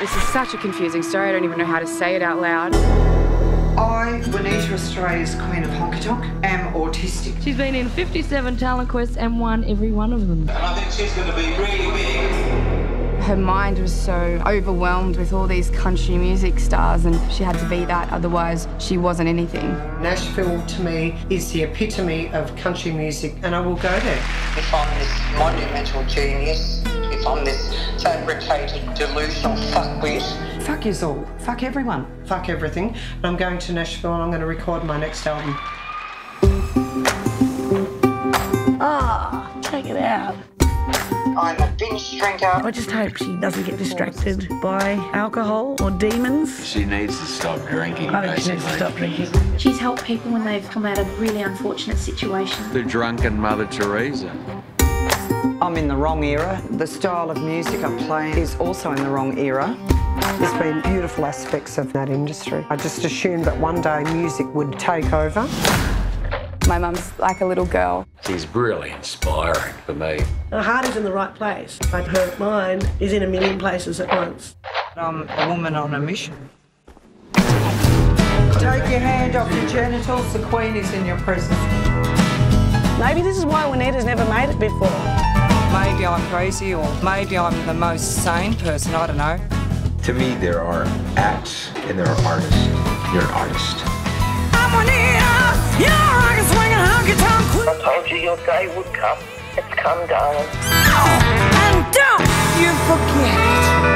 This is such a confusing story, I don't even know how to say it out loud. I, Wanita Australia's Queen of Honky Tonk, am autistic. She's been in 57 talent quests and won every one of them. And I think she's going to be really big. Her mind was so overwhelmed with all these country music stars and she had to be that, otherwise she wasn't anything. Nashville, to me, is the epitome of country music and I will go there. If I'm this monumental genius, if I'm this fabricated, delusional fuckwit. Fuck yous all. Fuck everyone. Fuck everything. And I'm going to Nashville and I'm going to record my next album. Ah, oh, check it out. I'm a binge drinker. I just hope she doesn't get distracted by alcohol or demons. She needs to stop drinking, I think she needs to stop drinking. She's helped people when they've come out of really unfortunate situations. The drunken Mother Teresa. I'm in the wrong era. The style of music I play is also in the wrong era. There's been beautiful aspects of that industry. I just assumed that one day music would take over. My mum's like a little girl. She's really inspiring for me. Her heart is in the right place, but her mind is in a million places at once. I'm a woman on a mission. Take your hand off your genitals, the Queen is in your presence. Maybe this is why Wanita's never made it before. Maybe I'm crazy or maybe I'm the most sane person, I don't know. To me, there are acts and there are artists. You're an artist. I'm Wanita, you're a rocket swinging honky tonk queen. I told you your day would come. It's come, darling. Oh, and don't you forget.